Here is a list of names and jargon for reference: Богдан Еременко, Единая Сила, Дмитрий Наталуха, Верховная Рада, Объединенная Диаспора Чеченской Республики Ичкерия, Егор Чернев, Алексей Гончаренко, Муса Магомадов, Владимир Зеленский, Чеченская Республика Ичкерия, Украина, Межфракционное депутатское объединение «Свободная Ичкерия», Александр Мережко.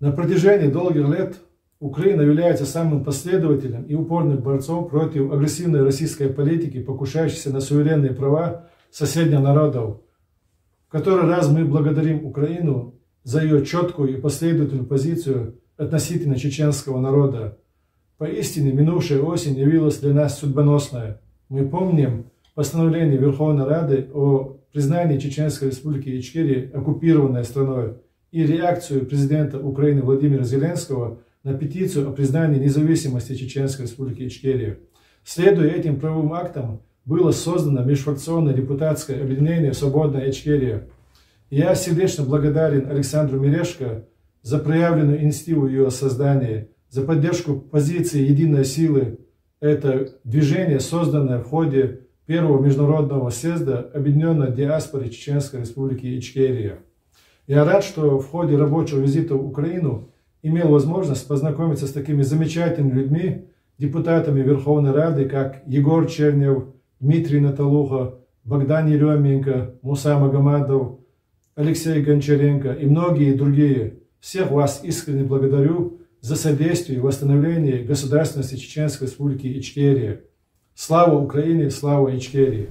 На протяжении долгих лет Украина является самым последовательным и упорным борцом против агрессивной российской политики, покушающейся на суверенные права соседних народов. В который раз мы благодарим Украину за ее четкую и последовательную позицию относительно чеченского народа. Поистине, минувшая осень явилась для нас судьбоносной. Мы помним постановление Верховной Рады о признании Чеченской Республики Ичкерии оккупированной страной и реакцию президента Украины Владимира Зеленского на петицию о признании независимости Чеченской Республики Ичкерии. Следуя этим правовым актам, было создано Межфракционное депутатское объединение «Свободная Ичкерия». Я сердечно благодарен Александру Мережко за проявленную инициативу ее создания, за поддержку позиции «Единой Силы». Это движение, созданное в ходе первого международного съезда Объединенной Диаспоры Чеченской Республики Ичкерия. Я рад, что в ходе рабочего визита в Украину имел возможность познакомиться с такими замечательными людьми, депутатами Верховной Рады, как Егор Чернев, Дмитрий Наталуха, Богдан Еременко, Муса Магомадов, Алексей Гончаренко и многие другие. Всех вас искренне благодарю за содействие в восстановлении государственности Чеченской Республики Ичкерия. Слава Украине, слава Ичкерии!